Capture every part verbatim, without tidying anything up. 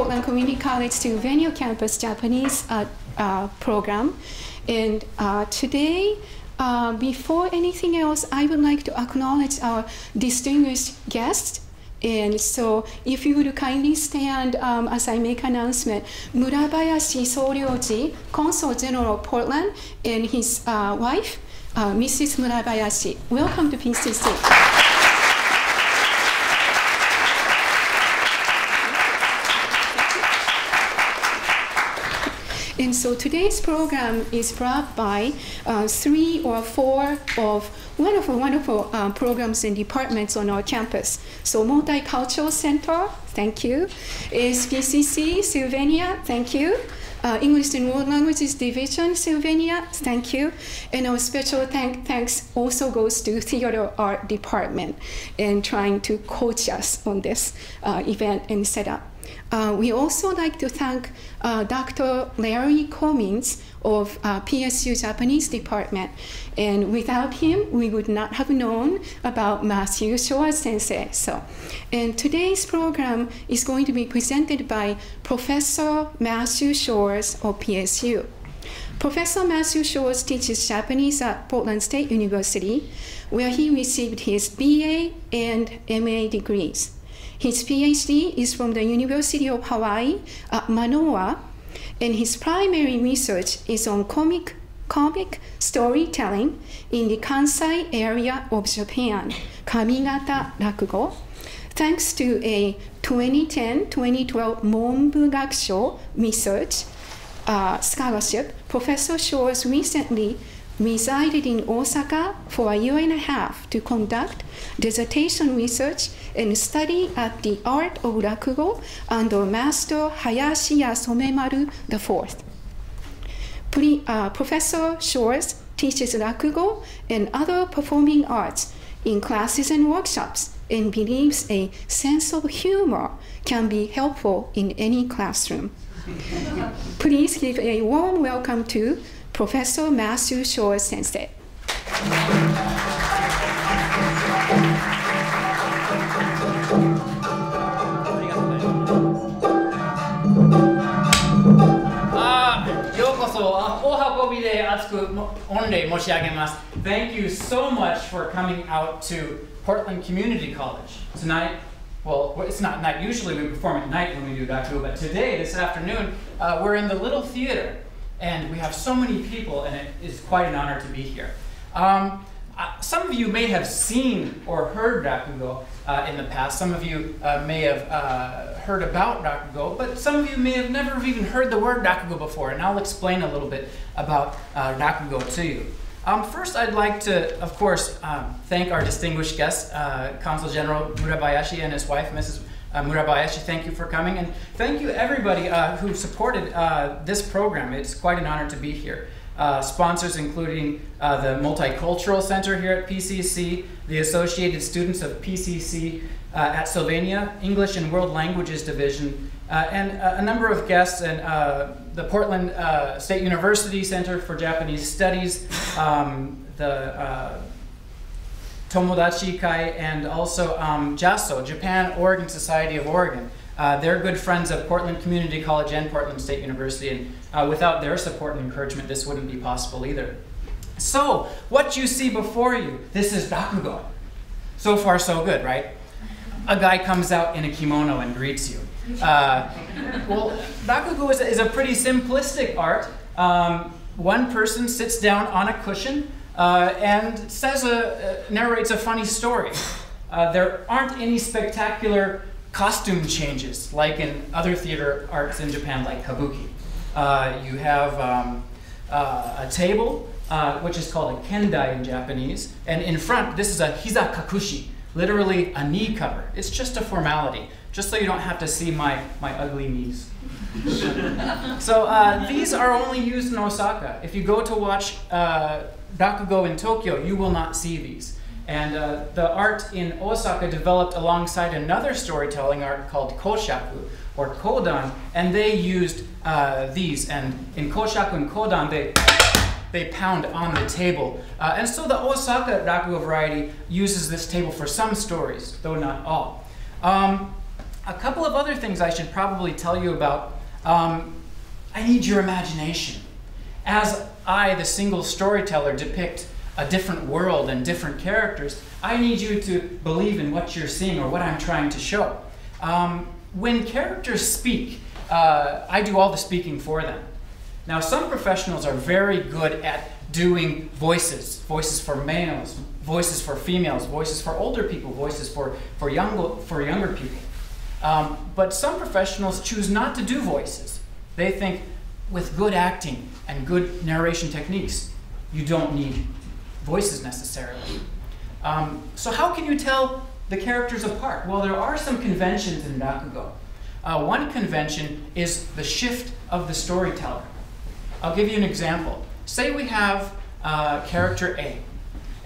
Portland Community College to Venio Campus Japanese uh, uh, program. And uh, today, uh, before anything else, I would like to acknowledge our distinguished guests. And so if you would kindly stand um, as I make announcement, Murabayashi Soryoji, Consul General of Portland, and his uh, wife, uh, Missus Murabayashi. Welcome to P C C. And so today's program is brought by uh, three or four of wonderful, wonderful uh, programs and departments on our campus. So Multicultural Center, thank you. S P C C, Sylvania, thank you. Uh, English and World Languages Division, Sylvania, thank you. And our special thank thanks also goes to Theater Art Department and trying to coach us on this uh, event and setup. Uh, we also like to thank uh, Doctor Larry Comins of uh, P S U Japanese Department. And without him, we would not have known about Matthew Shores Sensei. So, and today's program is going to be presented by Professor Matthew Shores of P S U. Professor Matthew Shores teaches Japanese at Portland State University, where he received his B A and M A degrees. His P H D is from the University of Hawaii at Manoa, and his primary research is on comic, comic storytelling in the Kansai area of Japan, Kamigata Rakugo, thanks to a twenty ten to twenty twelve Monbu Gakusho research uh, scholarship. Professor Shores recently resided in Osaka for a year and a half to conduct dissertation research and study at the Art of Rakugo under Master Hayashiya Somemaru the fourth. Pre, uh, Professor Shores teaches Rakugo and other performing arts in classes and workshops and believes a sense of humor can be helpful in any classroom. Please give a warm welcome to Professor Matthew Shores Sensei. Thank you so much for coming out to Portland Community College. Tonight, well, it's not night. Usually we perform at night when we do Rakugo, but today, this afternoon, uh, we're in the little theater. And we have so many people, and it is quite an honor to be here. Um, uh, some of you may have seen or heard Rakugo uh, in the past. Some of you uh, may have uh, heard about Rakugo, but some of you may have never even heard the word Rakugo before, and I'll explain a little bit about uh, Rakugo to you. Um, first, I'd like to, of course, um, thank our distinguished guest, uh, Consul General Murabayashi and his wife, Missus Uh, Murabayashi, thank you for coming, and thank you everybody uh, who supported uh, this program. It's quite an honor to be here. Uh, sponsors including uh, the Multicultural Center here at P C C, the Associated Students of P C C uh, at Sylvania, English and World Languages Division, uh, and uh, a number of guests, and uh, the Portland uh, State University Center for Japanese Studies, um, the uh, Tomodachi Kai, and also um, JASO, Japan Oregon Society of Oregon. Uh, they're good friends of Portland Community College and Portland State University, and uh, without their support and encouragement, this wouldn't be possible either. So, what you see before you, this is Rakugo. So far, so good, right? A guy comes out in a kimono and greets you. Uh, well, Rakugo is a, is a pretty simplistic art. Um, one person sits down on a cushion, Uh, and says a, uh, narrates a funny story. Uh, there aren't any spectacular costume changes like in other theater arts in Japan, like kabuki. Uh, you have um, uh, a table, uh, which is called a kendai in Japanese, and in front, this is a hiza kakushi, literally a knee cover. It's just a formality, just so you don't have to see my, my ugly knees. So uh, these are only used in Osaka. If you go to watch uh, Rakugo in Tokyo, you will not see these. And uh, the art in Osaka developed alongside another storytelling art called koshaku, or kodan, and they used uh, these. And in koshaku and kodan, they, they pound on the table. Uh, and so the Osaka Rakugo variety uses this table for some stories, though not all. Um, A couple of other things I should probably tell you about. Um, I need your imagination. As I, the single storyteller, depict a different world and different characters, I need you to believe in what you're seeing or what I'm trying to show. Um, when characters speak, uh, I do all the speaking for them. Now, some professionals are very good at doing voices, voices for males, voices for females, voices for older people, voices for, for, young, for younger people. Um, but some professionals choose not to do voices. They think with good acting and good narration techniques, you don't need voices necessarily. Um, so how can you tell the characters apart? Well, there are some conventions in Rakugo. Uh, one convention is the shift of the storyteller. I'll give you an example. Say we have uh, character A,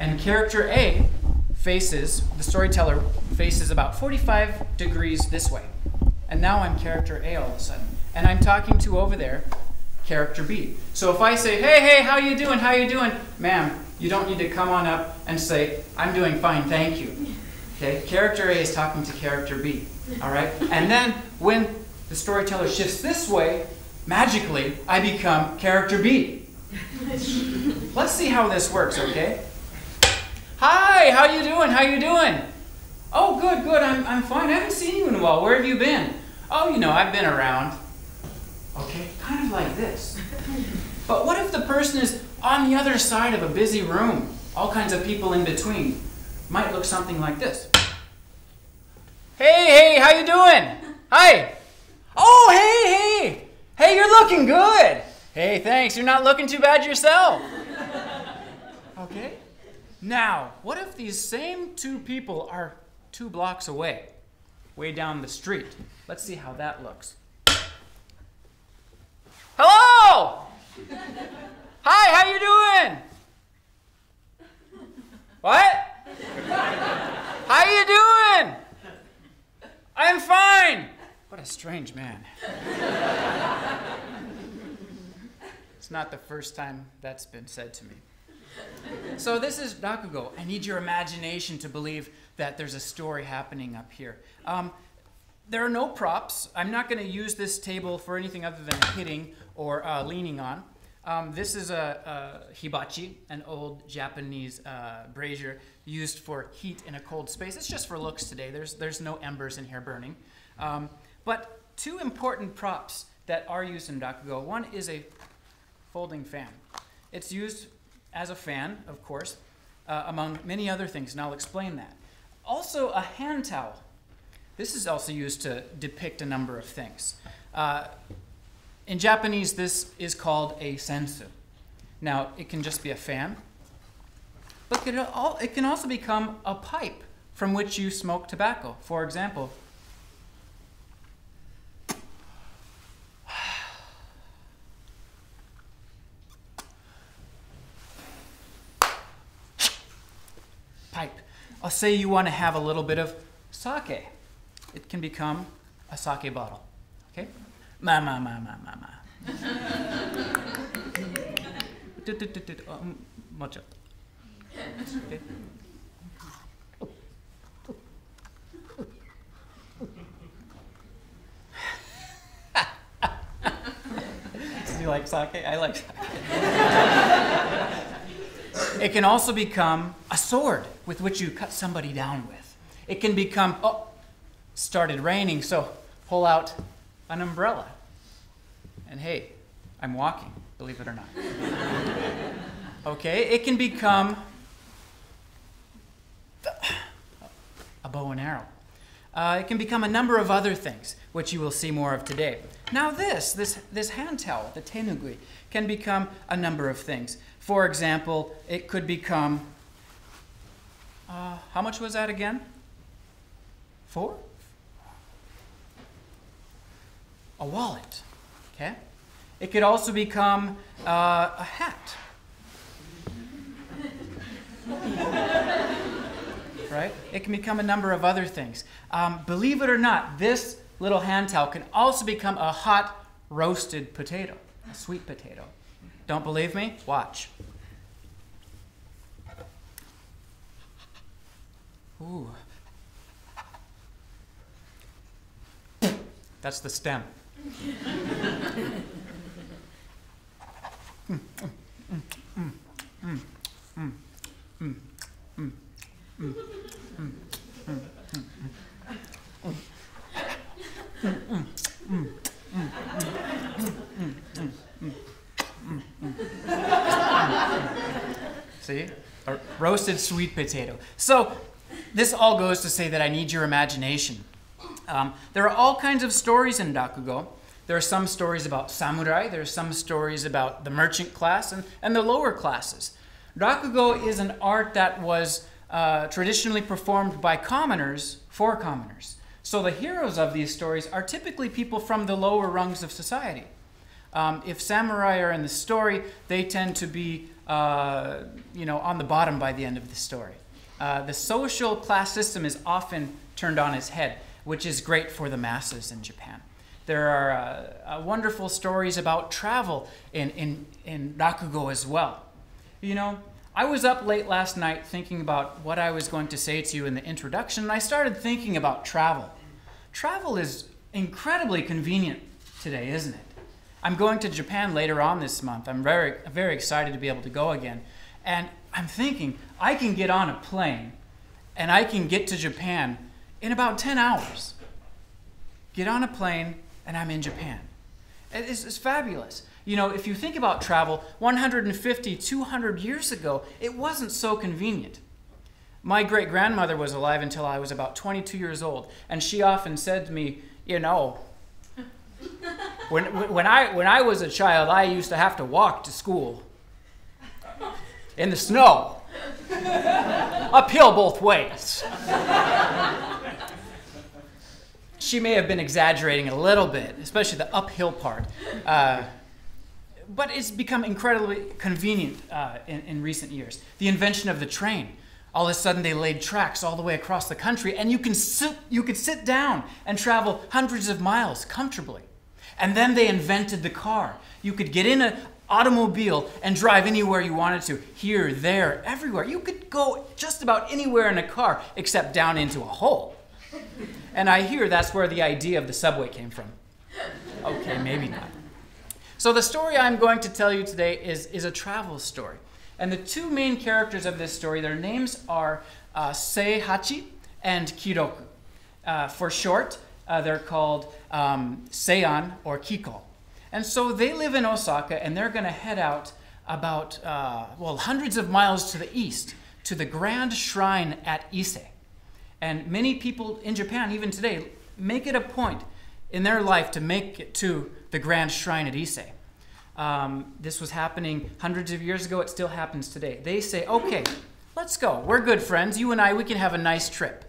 and character A faces, the storyteller faces about forty-five degrees this way. And now I'm character A all of a sudden. And I'm talking to over there, character B. So if I say, hey, hey, how you doing, how you doing? Ma'am, you don't need to come on up and say, I'm doing fine, thank you. Okay, character A is talking to character B, all right? And then when the storyteller shifts this way, magically, I become character B. Let's see how this works, okay? Hi, how you doing, how you doing? Oh, good, good, I'm, I'm fine, I haven't seen you in a while, where have you been? Oh, you know, I've been around. Okay, kind of like this. But what if the person is on the other side of a busy room, all kinds of people in between? Might look something like this. Hey, hey, how you doing? Hi. Oh, hey, hey. Hey, you're looking good. Hey, thanks, you're not looking too bad yourself. Okay? Now, what if these same two people are two blocks away, way down the street? Let's see how that looks. Hello! Hi, how you doing? What? How you doing? I'm fine. What a strange man. It's not the first time that's been said to me. So this is Rakugo. I need your imagination to believe that there's a story happening up here. Um, there are no props. I'm not going to use this table for anything other than hitting or uh, leaning on. Um, this is a, a hibachi, an old Japanese uh, brazier used for heat in a cold space. It's just for looks today. There's, there's no embers in here burning. Um, but two important props that are used in Rakugo. One is a folding fan. It's used as a fan, of course, uh, among many other things, and I'll explain that. Also, a hand towel. This is also used to depict a number of things. Uh, in Japanese, this is called a sensu. Now, it can just be a fan, but it, all, it can also become a pipe from which you smoke tobacco. For example, I'll say you want to have a little bit of sake. It can become a sake bottle, okay? Ma, ma, ma, ma, ma, ma. Mocha. Okay. Do you like sake? I like sake. It can also become a sword with which you cut somebody down with. It can become, oh, started raining, so pull out an umbrella. And hey, I'm walking, believe it or not. Okay, it can become a bow and arrow. Uh, it can become a number of other things, which you will see more of today. Now this, this, this hand towel, the tenugui, can become a number of things. For example, it could become, uh, how much was that again? Four? A wallet, okay? It could also become uh, a hat, right? It can become a number of other things. Um, believe it or not, this little hand towel can also become a hot roasted potato, a sweet potato. Don't believe me? Watch. Ooh. That's the stem. mm, mm, mm, mm, mm, mm, mm, mm, mm, mm. See? A roasted sweet potato. So this all goes to say that I need your imagination. Um, there are all kinds of stories in Rakugo. There are some stories about samurai. There are some stories about the merchant class and, and the lower classes. Rakugo is an art that was uh, traditionally performed by commoners for commoners. So the heroes of these stories are typically people from the lower rungs of society. Um, if samurai are in the story, they tend to be uh, you know, on the bottom by the end of the story. Uh, the social class system is often turned on its head, which is great for the masses in Japan. There are uh, uh, wonderful stories about travel in, in, in Rakugo as well. You know, I was up late last night thinking about what I was going to say to you in the introduction, and I started thinking about travel. Travel is incredibly convenient today, isn't it? I'm going to Japan later on this month. I'm very, very excited to be able to go again. And I'm thinking, I can get on a plane, and I can get to Japan in about ten hours. Get on a plane, and I'm in Japan. It's, it's fabulous. You know, if you think about travel, one hundred fifty, two hundred years ago, it wasn't so convenient. My great-grandmother was alive until I was about twenty-two years old, and she often said to me, you know, when, when, I, when I was a child, I used to have to walk to school in the snow, uphill both ways. She may have been exaggerating a little bit, especially the uphill part. Uh, but it's become incredibly convenient uh, in, in recent years. The invention of the train. All of a sudden, they laid tracks all the way across the country, and you can sit, you could sit down and travel hundreds of miles comfortably. And then they invented the car. You could get in an automobile and drive anywhere you wanted to, here, there, everywhere. You could go just about anywhere in a car except down into a hole. And I hear that's where the idea of the subway came from. Okay, maybe not. So the story I'm going to tell you today is, is a travel story. And the two main characters of this story, their names are uh, Seihachi and Kiroku. Uh, for short, uh, they're called um, Seian or Kiko. And so they live in Osaka, and they're going to head out about, uh, well, hundreds of miles to the east, to the grand shrine at Ise. And many people in Japan, even today, make it a point in their life to make it to the grand shrine at Ise. Um, this was happening hundreds of years ago. It still happens today. They say, okay, let's go. We're good friends. You and I, we can have a nice trip.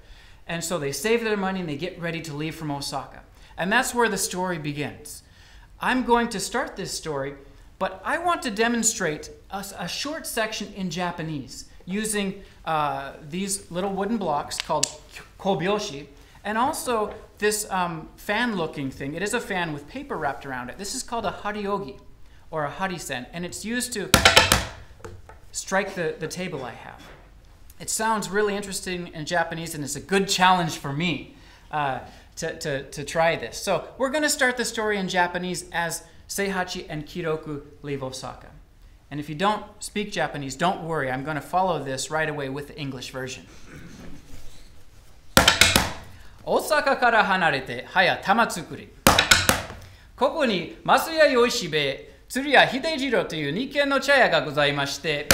And so they save their money and they get ready to leave from Osaka. And that's where the story begins. I'm going to start this story, but I want to demonstrate a, a short section in Japanese using uh, these little wooden blocks called kobyoshi, and also this um, fan-looking thing. It is a fan with paper wrapped around it. This is called a hariogi, or a harisen, and it's used to strike the, the table I have. It sounds really interesting in Japanese, and it's a good challenge for me uh, to, to, to try this. So we're going to start the story in Japanese as Seihachi and Kiroku leave Osaka. And if you don't speak Japanese, don't worry. I'm going to follow this right away with the English version. Osaka kara hanarete haya Tamatsukuri. Koko ni Masuya Yoishibe, Tsuruya Hidejiro to you Nikken no chaya ga gozaimashite.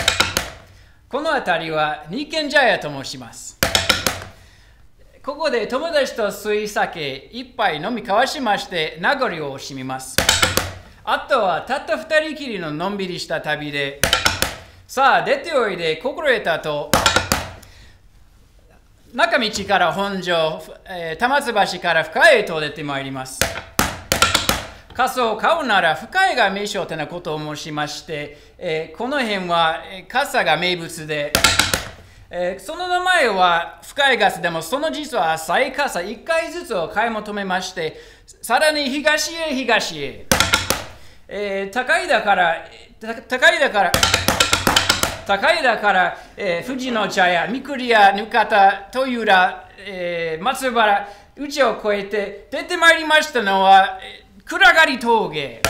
Kono atari wa Nikken Jaya to moshimasu. Koko de tomodachi to sui sake ippai nomi kawashimashite nagori o shimimasu. あとはたった二人きりののんびりした旅で、さあ出ておいで心得たと、中道から本庄、えー、Tamatsubashiから深江へと出てまいります。仮想を買うなら深江が名所ってなことを申しまして、えー、この辺は傘が名物で、えー、その名前は深江傘でもその実は浅い傘一回ずつを買い求めまして、さらに東へ東へ。 えー、高いだから、高いだから、高いだから、えー、富士の茶屋、御厨、ぬかた、豊浦、えー、松原、宇宙を越えて出てまいりましたのは暗がり峠。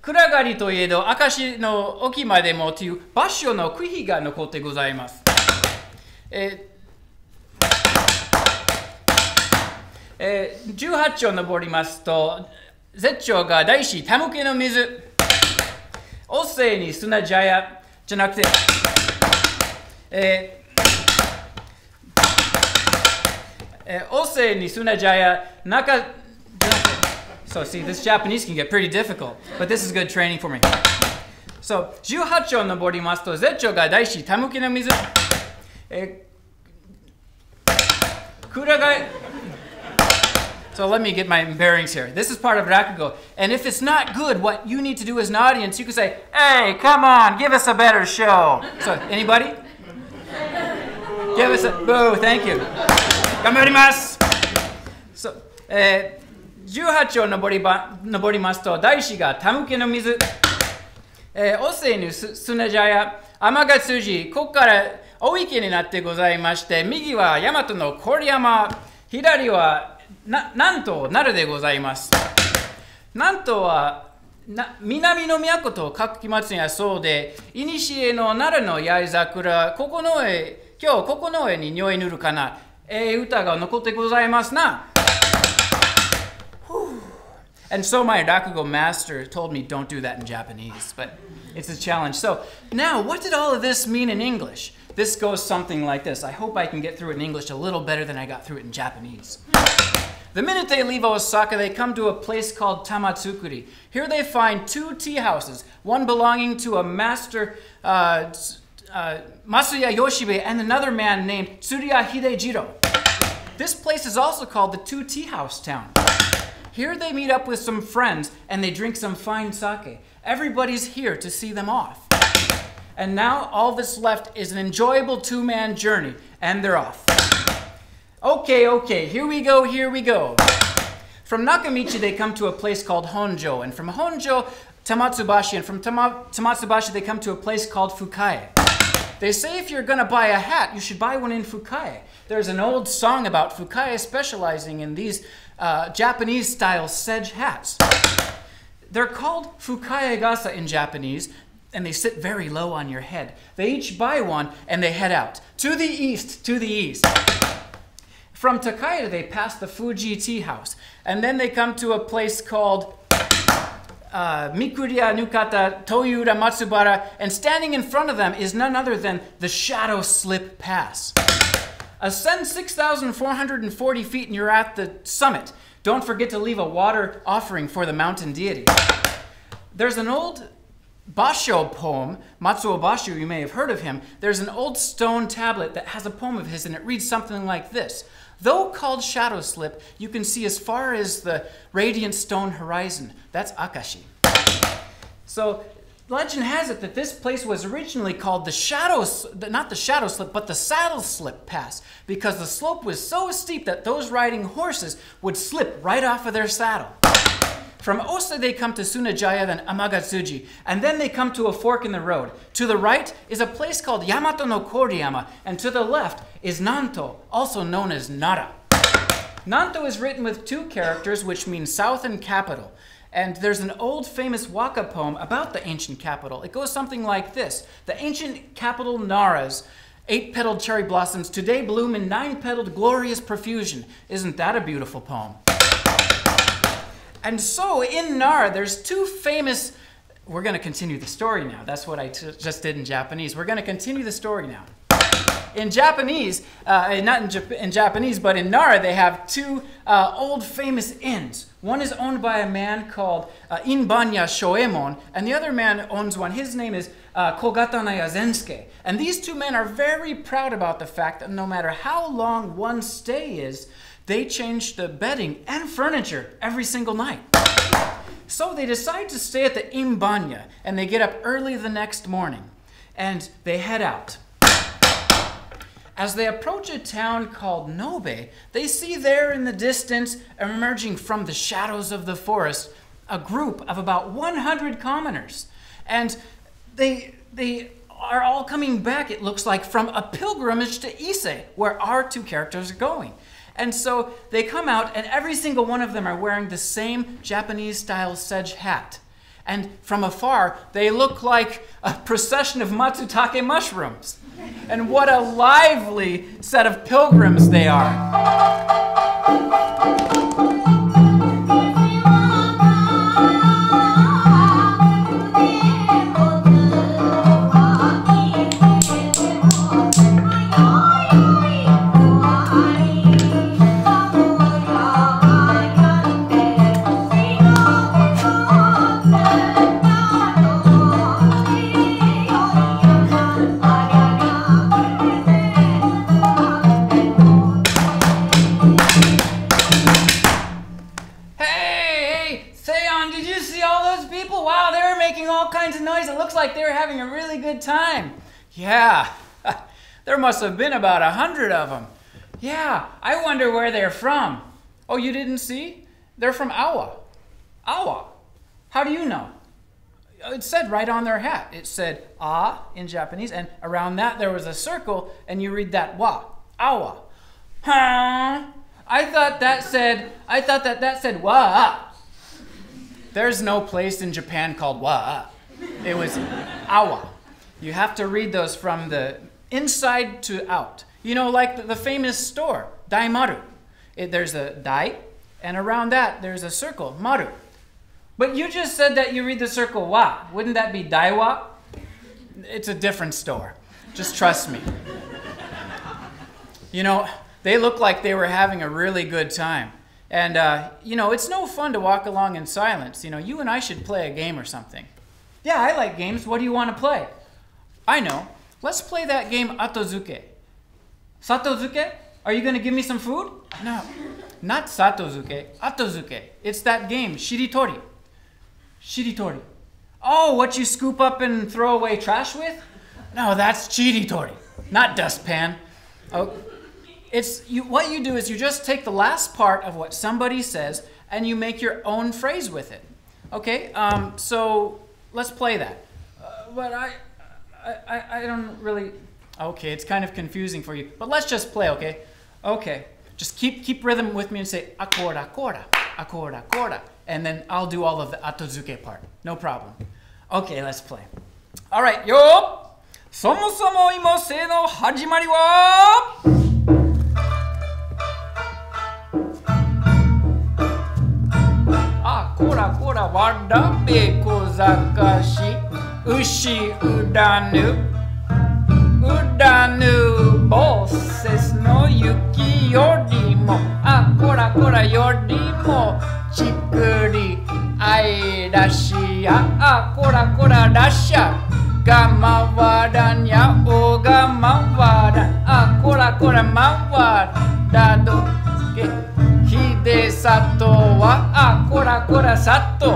暗がりといえど明石の沖までもという場所の区比が残ってございます。ええじゅうはち丁登りますと絶頂が大師田向けの水。おせいに砂茶屋じゃなくて、えーおせに砂茶屋中 So see, this Japanese can get pretty difficult, but this is good training for me. So,じゅうはち丁登りますと、絶頂が大師、たむきの水。え暗がり So let me get my bearings here. This is part of Rakugo. And if it's not good, what you need to do as an audience, you can say, hey, come on, give us a better show. So, anybody? Give us a, boo, thank you. 頑張ります。So, えー、じゅうはち丁登りば登りますと、大師がたむけの水、えー、おせいに砂茶屋、天が筋、ここから大池になってございまして、右は大和の郡山、左はななんと奈良でございます。なんとはな南の都と書きますがそうで、いにしえの奈良の八重桜、ここの絵、今日ここの絵に匂い塗るかな。ええ歌が残ってございますな。And so my Rakugo master told me don't do that in Japanese, but it's a challenge. So now, what did all of this mean in English? This goes something like this. I hope I can get through it in English a little better than I got through it in Japanese. The minute they leave Osaka, they come to a place called Tamatsukuri. Here they find two tea houses, one belonging to a master uh, uh, Masuya Yoshibe and another man named Tsuruya Hidejiro. This place is also called the Two Tea House Town. Here they meet up with some friends and they drink some fine sake. Everybody's here to see them off. And now all that's left is an enjoyable two-man journey and they're off. Okay, okay, here we go, here we go. From Nakamichi they come to a place called Honjo and from Honjo, Tamatsubashi and from Tama Tamatsubashi they come to a place called Fukae. They say if you're going to buy a hat, you should buy one in Fukae. There's an old song about Fukae specializing in these uh, Japanese-style sedge hats. They're called Fukae gasa in Japanese, and they sit very low on your head. They each buy one, and they head out. To the east, to the east. From Takaya, they pass the Fuji Tea House, and then they come to a place called Uh, Mikuriya Nukata Toyura Matsubara, and standing in front of them is none other than the Shadow Slip Pass. Ascend six thousand four hundred forty feet and you're at the summit. Don't forget to leave a water offering for the mountain deity. There's an old basho poem, Matsuo Basho, you may have heard of him. There's an old stone tablet that has a poem of his and it reads something like this. Though called Shadow Slip, you can see as far as the radiant stone horizon. That's Akashi. So legend has it that this place was originally called the Shadow, not the Shadow Slip, but the Saddle Slip Pass, because the slope was so steep that those riding horses would slip right off of their saddle. From Ose they come to Sunajaya, then Amagatsuji, and then they come to a fork in the road. To the right is a place called Yamato no Koriyama, and to the left is Nanto, also known as Nara. Nanto is written with two characters, which means south and capital. And there's an old famous waka poem about the ancient capital. It goes something like this. The ancient capital Nara's eight-petaled cherry blossoms today bloom in nine-petaled glorious profusion. Isn't that a beautiful poem? And so in Nara, there's two famous, we're going to continue the story now. That's what I t just did in Japanese. We're going to continue the story now. In Japanese, uh, not in, Jap in Japanese, but in Nara, they have two uh, old famous inns. One is owned by a man called uh, Inbanya Shoemon, and the other man owns one. His name is uh, Kogatana Yazensuke. And these two men are very proud about the fact that no matter how long one stay is, they change the bedding and furniture every single night. So they decide to stay at the Inbanya, and they get up early the next morning, and they head out. As they approach a town called Nobe, they see there in the distance, emerging from the shadows of the forest, a group of about one hundred commoners. And they, they are all coming back, it looks like, from a pilgrimage to Ise, where our two characters are going. And so they come out, and every single one of them are wearing the same Japanese-style sedge hat. And from afar, they look like a procession of matsutake mushrooms. And what a lively set of pilgrims they are. Like they were having a really good time. Yeah, there must have been about a hundred of them. Yeah, I wonder where they're from. Oh, you didn't see? They're from Awa. Awa. How do you know? It said right on their hat. It said "a" in Japanese, and around that there was a circle, and you read that "wa." Awa. Huh? I thought that said. I thought that that said "wa." There's no place in Japan called "wa." It was Awa. You have to read those from the inside to out. You know, like the, the famous store, Daimaru. It, there's a Dai, and around that there's a circle, Maru. But you just said that you read the circle Wa. Wouldn't that be Daiwa? It's a different store. Just trust me. You know, they look like they were having a really good time. And, uh, you know, it's no fun to walk along in silence. You know, you and I should play a game or something. Yeah, I like games. What do you want to play? I know. Let's play that game atozuke. Satozuke? Are you going to give me some food? No. Not satozuke. Atozuke. It's that game. Shiritori. Shiritori. Oh, what you scoop up and throw away trash with? No, that's chiritori. Not dustpan. Oh, it's you, what you do is you just take the last part of what somebody says and you make your own phrase with it. Okay, um, so... let's play that. Uh, but I, I, I don't really. Okay, it's kind of confusing for you. But let's just play, okay? Okay. Just keep keep rhythm with me and say akora akora akora akora, and then I'll do all of the atozuke part. No problem. Okay, let's play. All right, yo. Somo somo imose no hajimari wa. Kora kora wadabe kozakashi ushi udanu udanu bosses no yuki yorimo a kora kora yorimo chikuri aidashi a kora kora dasha gamawadan ya o gamawadan a kora kora mawadan do Hide sato wa akora kora sato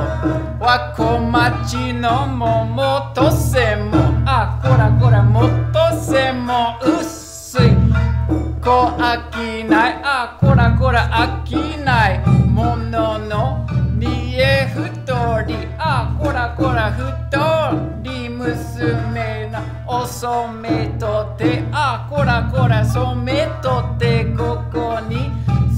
wa komachi no momo tose mo akora kora motose mo usui ko akinai akora kora akinai mono no nie futori akora kora futori musume na osome tote akora kora some tote koko ni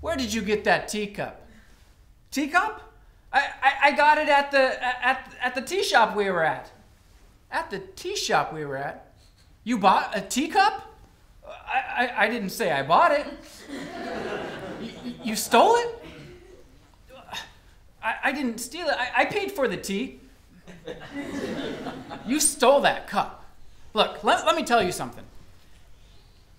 where did you get that teacup? Teacup? I, I, I got it at the, at, at the tea shop we were at. At the tea shop we were at? You bought a teacup? I, I, I didn't say I bought it. you, you stole it? I, I didn't steal it. I, I paid for the tea. You stole that cup. Look, let, let me tell you something.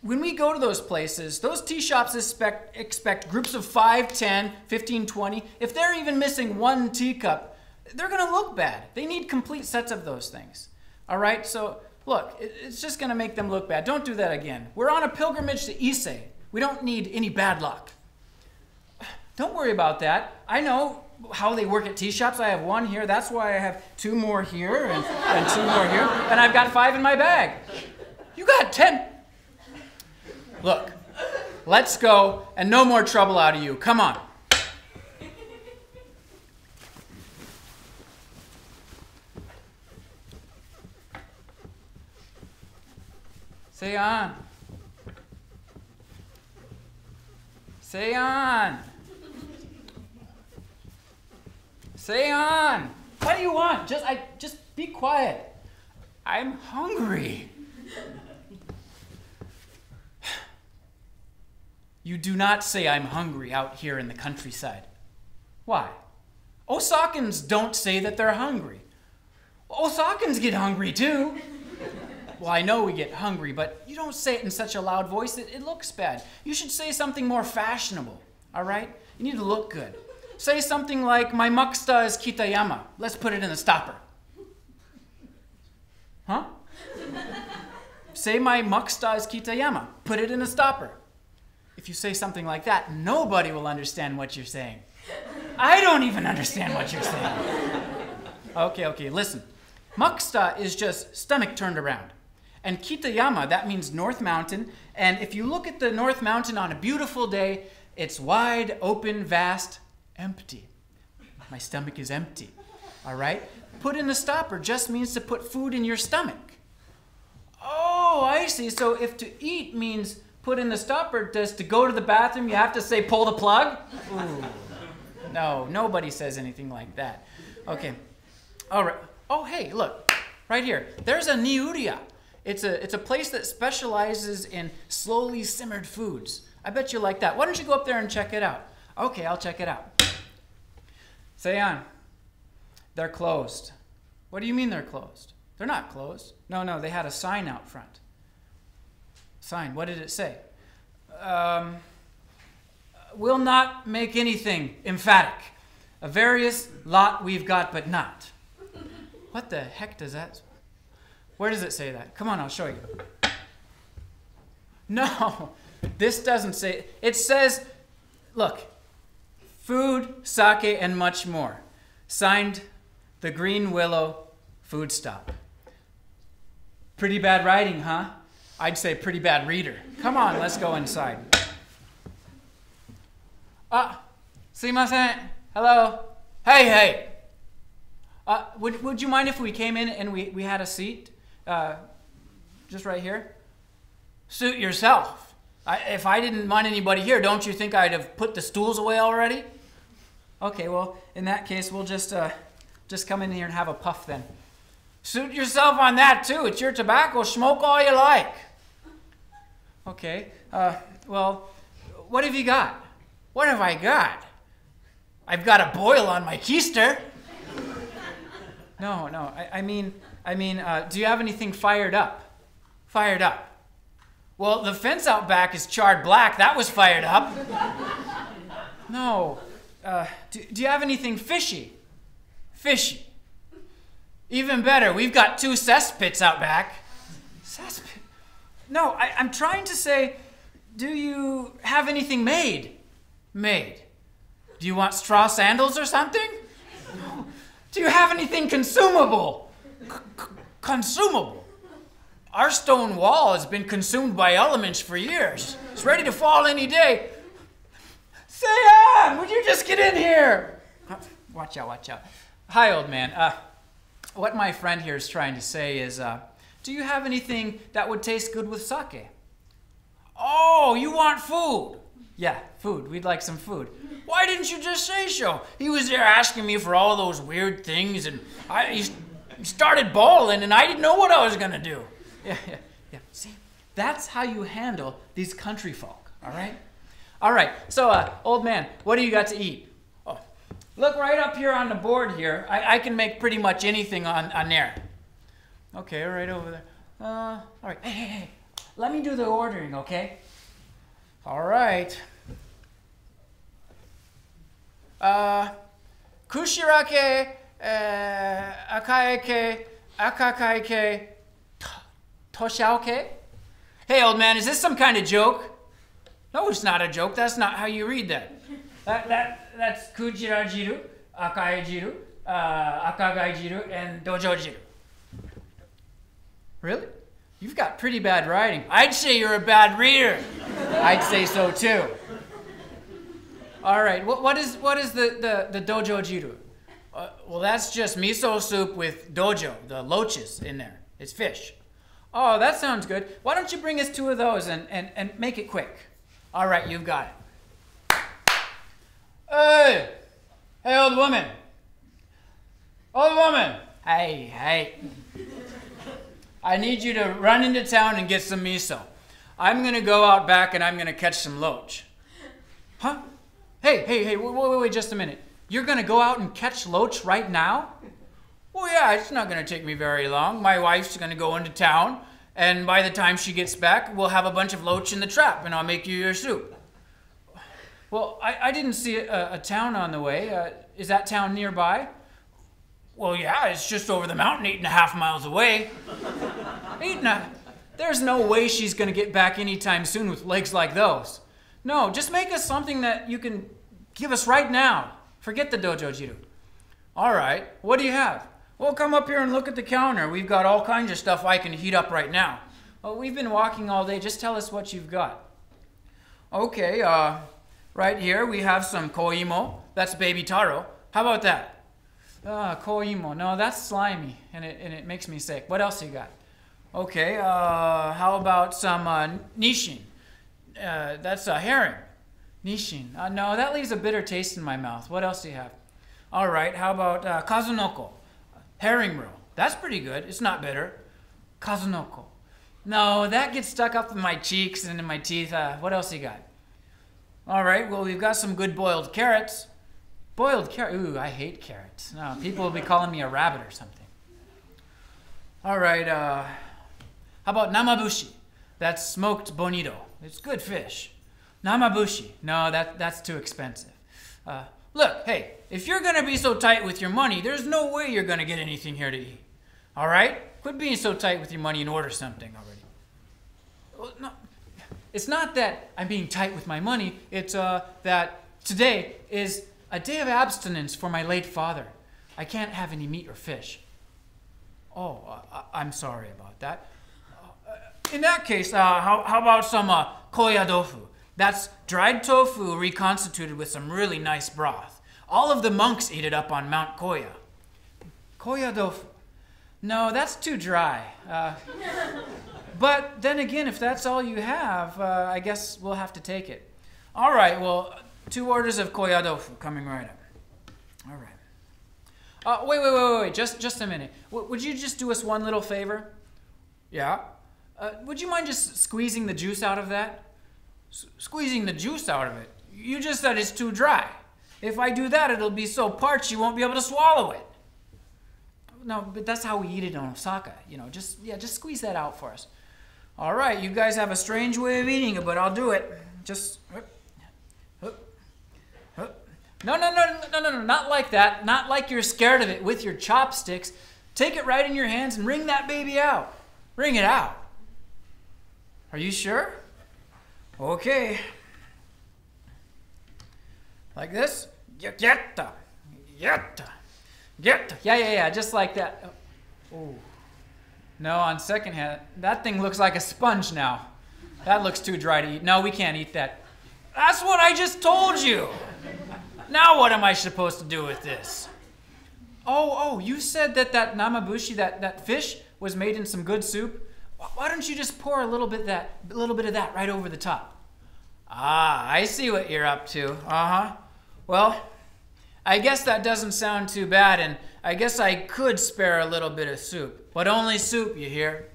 When we go to those places, those tea shops expect, expect groups of five, ten, fifteen, twenty. If they're even missing one teacup, they're going to look bad. They need complete sets of those things. All right? So Look, it's just gonna make them look bad. Don't do that again. We're on a pilgrimage to Ise. We don't need any bad luck. Don't worry about that. I know how they work at tea shops. I have one here. That's why I have two more here and, and two more here. And I've got five in my bag. You got ten. Look, let's go and no more trouble out of you. Come on. Say on. Say on. Say on. What do you want? Just I just be quiet. I'm hungry. You do not say I'm hungry out here in the countryside. Why? Osakans don't say that they're hungry. Osakans get hungry too. Well, I know we get hungry, but you don't say it in such a loud voice that it looks bad. You should say something more fashionable, all right? You need to look good. Say something like, my makusta is kitayama. Let's put it in the stopper. Huh? Say, my makusta is kitayama. Put it in the stopper. If you say something like that, nobody will understand what you're saying. I don't even understand what you're saying. Okay, okay, listen. Makusta is just stomach turned around. And Kitayama, that means North Mountain. And if you look at the North Mountain on a beautiful day, it's wide, open, vast, empty. My stomach is empty, all right? Put in a stopper just means to put food in your stomach. Oh, I see. So if to eat means put in the stopper, does to go to the bathroom, you have to say pull the plug? Ooh. No, nobody says anything like that. Okay, all right. Oh, hey, look, right here. There's a niuria. It's a, it's a place that specializes in slowly simmered foods. I bet you like that. Why don't you go up there and check it out? Okay, I'll check it out. Seian, they're closed. What do you mean they're closed? They're not closed. No, no, they had a sign out front. Sign, what did it say? Um, will not make anything emphatic. A various lot we've got, but not. What the heck does that? Where does it say that? Come on, I'll show you. No, this doesn't say, it says, look, food, sake, and much more. Signed, the Green Willow Food Stop. Pretty bad writing, huh? I'd say pretty bad reader. Come on, let's go inside. Ah, sumimasen, hello. Hey, hey. Uh, would, would you mind if we came in and we, we had a seat? Uh, just right here? Suit yourself. I, if I didn't mind anybody here, don't you think I'd have put the stools away already? Okay, well, in that case, we'll just, uh, just come in here and have a puff then. Suit yourself on that, too. It's your tobacco. Smoke all you like. Okay, uh, well, what have you got? What have I got? I've got a boil on my keister. No, no, I, I mean, I mean, uh, do you have anything fired up? Fired up. Well, the fence out back is charred black. That was fired up. No. Uh, do, do you have anything fishy? Fishy. Even better, we've got two cesspits out back. Cesspit? No, I, I'm trying to say, do you have anything made? Made. Do you want straw sandals or something? No. Do you have anything consumable? C-c-consumable. Our stone wall has been consumed by elements for years. It's ready to fall any day. Seihan, would you just get in here? Watch out, watch out. Hi, old man. Uh, what my friend here is trying to say is, uh, do you have anything that would taste good with sake? Oh, you want food? Yeah, food. We'd like some food. Why didn't you just say so? He was there asking me for all those weird things, and I he started bawling, and I didn't know what I was going to do. Yeah, yeah, yeah. See, that's how you handle these country folk, all right? All right, so, uh, old man, what do you got to eat? Oh, look right up here on the board here. I, I can make pretty much anything on, on there. Okay, right over there. Uh, all right, hey, hey, hey, let me do the ordering, okay? All right. Uh, kushirake, uh, akaike, akakaike, Toshaoke? Hey, old man, is this some kind of joke? No, it's not a joke. That's not how you read that. that, that that's Kujira jiru, Akai jiru, uh, Akagai jiru, and Dojo jiru. Really? You've got pretty bad writing. I'd say you're a bad reader. I'd say so too. All right. What what is what is the the, the dojo jiru? Uh, well, that's just miso soup with dojo, the loaches in there. It's fish. Oh, that sounds good. Why don't you bring us two of those and and and make it quick? All right, you've got it. Hey, hey, old woman. Old woman. Hey, hey. I need you to run into town and get some miso. I'm gonna go out back and I'm gonna catch some loach. Huh? Hey, hey, hey, wait, wait, wait, just a minute. You're gonna go out and catch loach right now? Well, yeah, it's not gonna take me very long. My wife's gonna go into town, and by the time she gets back, we'll have a bunch of loach in the trap and I'll make you your soup. Well, I, I didn't see a, a town on the way. Uh, is that town nearby? Well, yeah, it's just over the mountain, eight and a half miles away. Eight and a... There's no way she's gonna get back anytime soon with legs like those. No, just make us something that you can give us right now. Forget the dojo jiru. All right, what do you have? Well, come up here and look at the counter. We've got all kinds of stuff I can heat up right now. Well, we've been walking all day. Just tell us what you've got. Okay, uh, right here we have some koimo. That's baby taro. How about that? Ah, uh, koimo. No, that's slimy, and it, and it makes me sick. What else you got? Okay, uh, how about some uh, nishin? Uh, that's a herring. Nishin. Uh, no, that leaves a bitter taste in my mouth. What else do you have? All right, how about uh, kazunoko? Herring roe. That's pretty good. It's not bitter. Kazunoko. No, that gets stuck up in my cheeks and in my teeth. Uh, what else you got? All right, well, we've got some good boiled carrots. Boiled carrot. Ooh, I hate carrots. No, people will be calling me a rabbit or something. All right, uh, how about namabushi? That's smoked bonito. It's good fish. Namabushi. No, that, that's too expensive. Uh, look, hey, if you're going to be so tight with your money, there's no way you're going to get anything here to eat. All right? Quit being so tight with your money and order something already. Well, no, it's not that I'm being tight with my money. It's uh, that today is a day of abstinence for my late father. I can't have any meat or fish. Oh, uh, I'm sorry about that. Uh, in that case, uh, how, how about some uh, koya tofu? That's dried tofu reconstituted with some really nice broth. All of the monks eat it up on Mount Koya. Koya tofu. No, that's too dry. Uh, but then again, if that's all you have, uh, I guess we'll have to take it. All right, well, two orders of koya tofu coming right up. All right. Uh, wait, wait, wait, wait, just, just a minute. W would you just do us one little favor? Yeah. Uh, would you mind just squeezing the juice out of that? S squeezing the juice out of it? You just said it's too dry. If I do that, it'll be so parched you won't be able to swallow it. No, but that's how we eat it in Osaka. You know, just, yeah, just squeeze that out for us. All right, you guys have a strange way of eating it, but I'll do it. Just... No, no, no, no, no, no, not like that. Not like you're scared of it with your chopsticks. Take it right in your hands and wring that baby out. Wring it out. Are you sure? Okay. Like this. Yatta. Yatta. Yatta. Yeah, yeah, yeah, just like that. Oh. No, on second hand, that thing looks like a sponge now. That looks too dry to eat. No, we can't eat that. That's what I just told you. Now what am I supposed to do with this? Oh, oh, you said that that namabushi, that, that fish, was made in some good soup. Why don't you just pour a little bit that, a little bit of that right over the top? Ah, I see what you're up to. Uh-huh. Well, I guess that doesn't sound too bad, and I guess I could spare a little bit of soup. But only soup, you hear?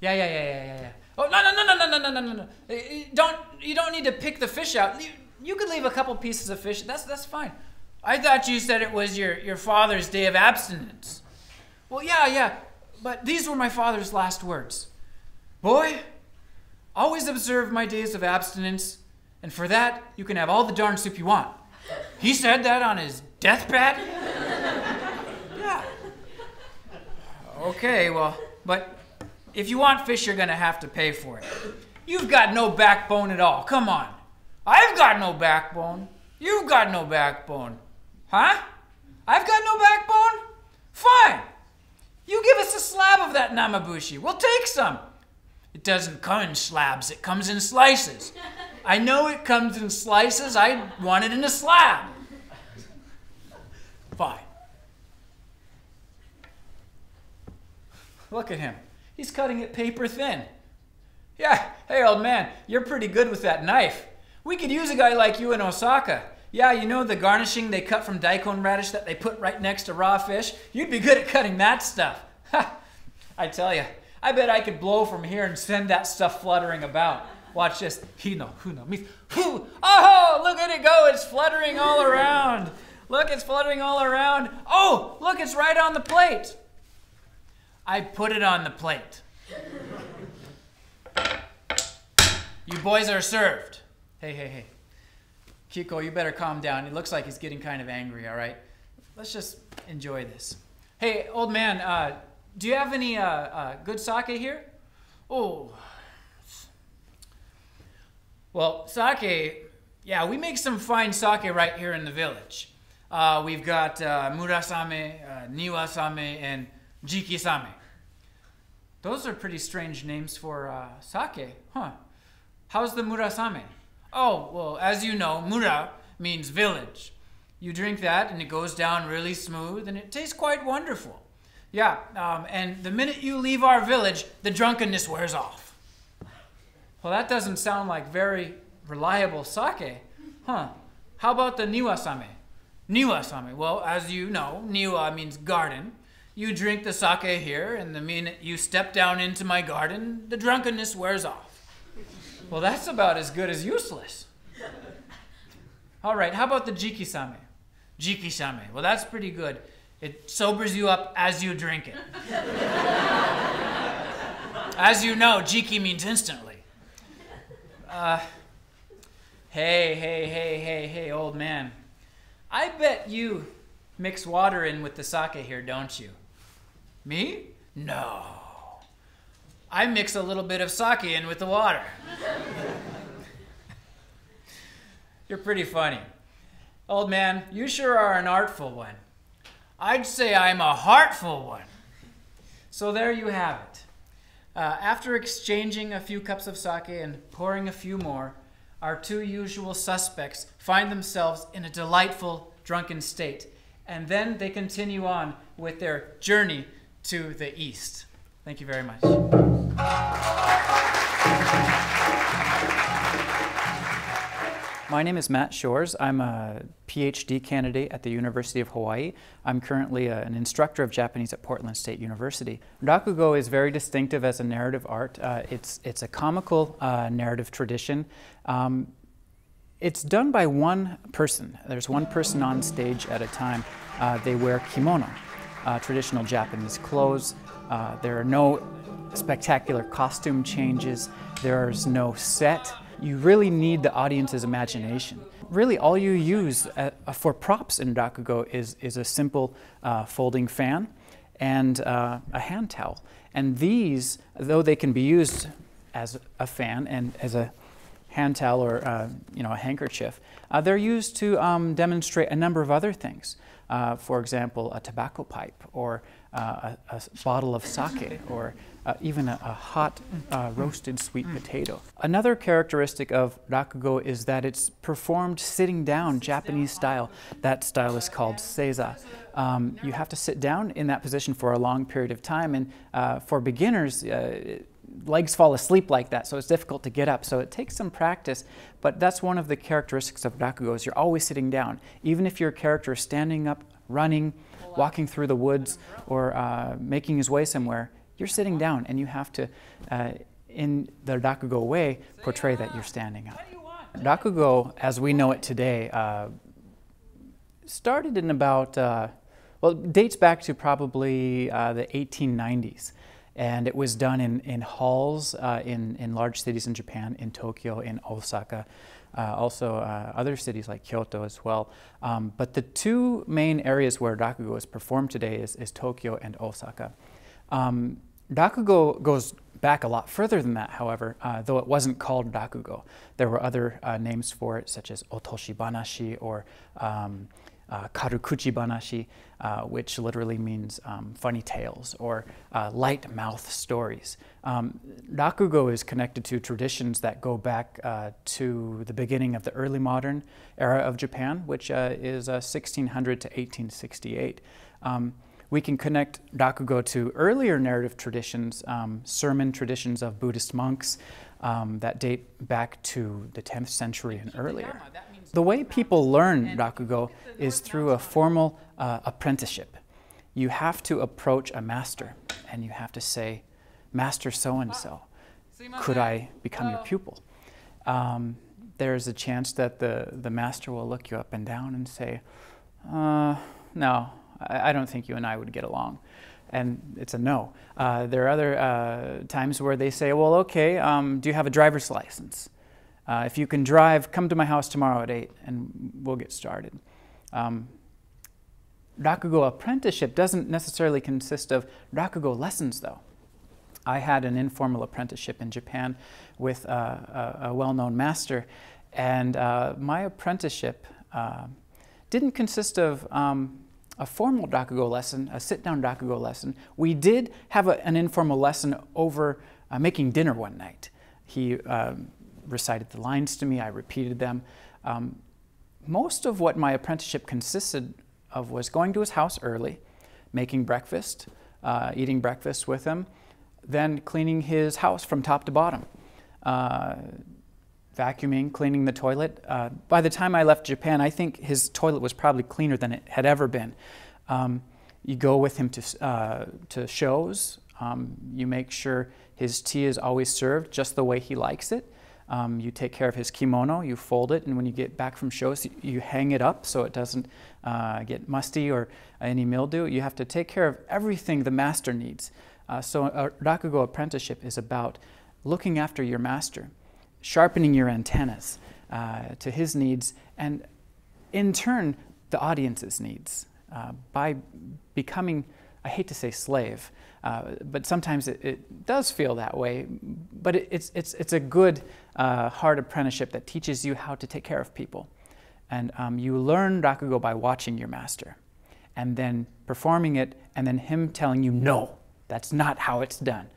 Yeah, yeah, yeah, yeah, yeah, yeah. Oh, no, no, no, no, no, no, no, no, no. Don't, you don't need to pick the fish out. You, you could leave a couple pieces of fish. That's, that's fine. I thought you said it was your, your father's day of abstinence. Well, yeah, yeah, but these were my father's last words. Boy, always observe my days of abstinence, and for that, you can have all the darn soup you want. He said that on his deathbed? Yeah. Okay, well, but if you want fish, you're gonna have to pay for it. You've got no backbone at all. Come on. I've got no backbone. You've got no backbone. Huh? I've got no backbone? Fine. You give us a slab of that namabushi. We'll take some. It doesn't come in slabs. It comes in slices. I know it comes in slices. I want it in a slab. Fine. Look at him. He's cutting it paper thin. Yeah, hey old man, you're pretty good with that knife. We could use a guy like you in Osaka. Yeah, you know the garnishing they cut from daikon radish that they put right next to raw fish? You'd be good at cutting that stuff. Ha! I tell you, I bet I could blow from here and send that stuff fluttering about. Watch this. Hino, huno, mis, hu! Oh, look at it go! It's fluttering all around. Look, it's fluttering all around. Oh, look, it's right on the plate. I put it on the plate. You boys are served. Hey, hey, hey. Kiko, you better calm down. It looks like he's getting kind of angry, all right? Let's just enjoy this. Hey, old man, uh, do you have any uh, uh, good sake here? Oh. Well, sake, yeah, we make some fine sake right here in the village. Uh, we've got uh, Murasame, uh, Niwasame, and Jikisame. Those are pretty strange names for uh, sake, huh? How's the Murasame? Oh, well, as you know, Mura means village. You drink that and it goes down really smooth and it tastes quite wonderful. Yeah, um, and the minute you leave our village, the drunkenness wears off. Well, that doesn't sound like very reliable sake, huh? How about the Niwasame? Niwasame, well, as you know, Niwa means garden. You drink the sake here and the minute you step down into my garden, the drunkenness wears off. Well, that's about as good as useless. All right, how about the Jikisame? Jikisame, well, that's pretty good. It sobers you up as you drink it. As you know, Jiki means instantly. Uh, hey, hey, hey, hey, hey, old man. I bet you mix water in with the sake here, don't you? Me? No. I mix a little bit of sake in with the water. You're pretty funny. Old man, you sure are an artful one. I'd say I'm a heartful one. So there you have it. Uh, after exchanging a few cups of sake and pouring a few more, our two usual suspects find themselves in a delightful drunken state, and then they continue on with their journey to the east. Thank you very much. My name is Matt Shores. I'm a PhD candidate at the University of Hawaii. I'm currently a, an instructor of Japanese at Portland State University. Rakugo is very distinctive as a narrative art. Uh, it's, it's a comical uh, narrative tradition. Um, it's done by one person. There's one person on stage at a time. Uh, they wear kimono, uh, traditional Japanese clothes. Uh, there are no spectacular costume changes. There's no set. You really need the audience's imagination. Really, all you use uh, for props in Rakugo is, is a simple uh, folding fan and uh, a hand towel. And these, though they can be used as a fan and as a hand towel or uh, you know, a handkerchief, uh, they're used to um, demonstrate a number of other things. Uh, for example, a tobacco pipe, or uh, a, a bottle of sake, or uh, even a, a hot uh, roasted sweet potato. Another characteristic of Rakugo is that it's performed sitting down, Japanese style. That style is called seiza. Um, you have to sit down in that position for a long period of time, and uh, for beginners, uh, legs fall asleep like that, so it's difficult to get up. So it takes some practice, but that's one of the characteristics of Rakugo is you're always sitting down. Even if your character is standing up, running, walking through the woods, or uh, making his way somewhere, you're sitting down and you have to, uh, in the Rakugo way, portray that you're standing up. Rakugo, as we know it today, uh, started in about, uh, well, dates back to probably uh, the eighteen nineties. And it was done in, in halls uh, in, in large cities in Japan, in Tokyo, in Osaka, uh, also uh, other cities like Kyoto as well. Um, but the two main areas where Rakugo is performed today is, is Tokyo and Osaka. Um, Rakugo goes back a lot further than that, however, uh, though it wasn't called Rakugo. There were other uh, names for it, such as Otoshi Banashi or um, uh, Karukuchi Banashi, uh, which literally means um, funny tales or uh, light mouth stories. Um, Rakugo is connected to traditions that go back uh, to the beginning of the early modern era of Japan, which uh, is uh, sixteen hundred to eighteen sixty-eight. Um, We can connect Rakugo to earlier narrative traditions, um, sermon traditions of Buddhist monks um, that date back to the tenth century and earlier. The way people learn Rakugo is through a formal uh, apprenticeship. You have to approach a master and you have to say, "Master so-and-so, could I become your pupil?" Um, there's a chance that the, the master will look you up and down and say, uh, no. I don't think you and I would get along. And it's a no. Uh, there are other uh, times where they say, well, okay, um, do you have a driver's license? Uh, if you can drive, come to my house tomorrow at eight and we'll get started. Um, Rakugo apprenticeship doesn't necessarily consist of Rakugo lessons, though. I had an informal apprenticeship in Japan with uh, a, a well-known master, and uh, my apprenticeship uh, didn't consist of um, a formal Rakugo lesson, a sit-down Rakugo lesson. We did have a, an informal lesson over uh, making dinner one night. He uh, recited the lines to me, I repeated them. Um, most of what my apprenticeship consisted of was going to his house early, making breakfast, uh, eating breakfast with him, then cleaning his house from top to bottom. Uh, vacuuming, cleaning the toilet. Uh, by the time I left Japan, I think his toilet was probably cleaner than it had ever been. Um, you go with him to, uh, to shows. Um, you make sure his tea is always served just the way he likes it. Um, you take care of his kimono, you fold it, and when you get back from shows, you hang it up so it doesn't uh, get musty or any mildew. You have to take care of everything the master needs. Uh, so a Rakugo apprenticeship is about looking after your master, sharpening your antennas uh, to his needs and, in turn, the audience's needs. Uh, by becoming, I hate to say slave, uh, but sometimes it, it does feel that way, but it, it's, it's, it's a good, uh, hard apprenticeship that teaches you how to take care of people. And um, you learn Rakugo by watching your master and then performing it and then him telling you, no, that's not how it's done.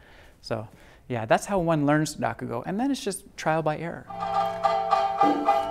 So. Yeah, that's how one learns Rakugo, and then it's just trial by error.